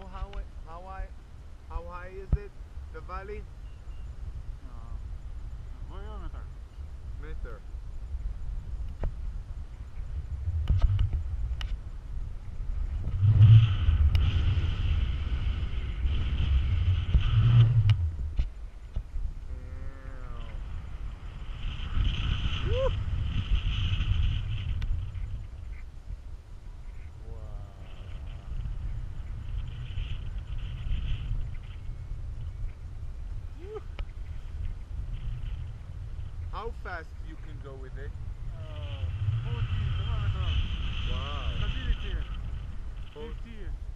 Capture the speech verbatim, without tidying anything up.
How how it, how high how high is it? The valley? Uh, meter. Meter. How fast you can go with it? Uh, forty kilometers. Wow. Stability. fifty.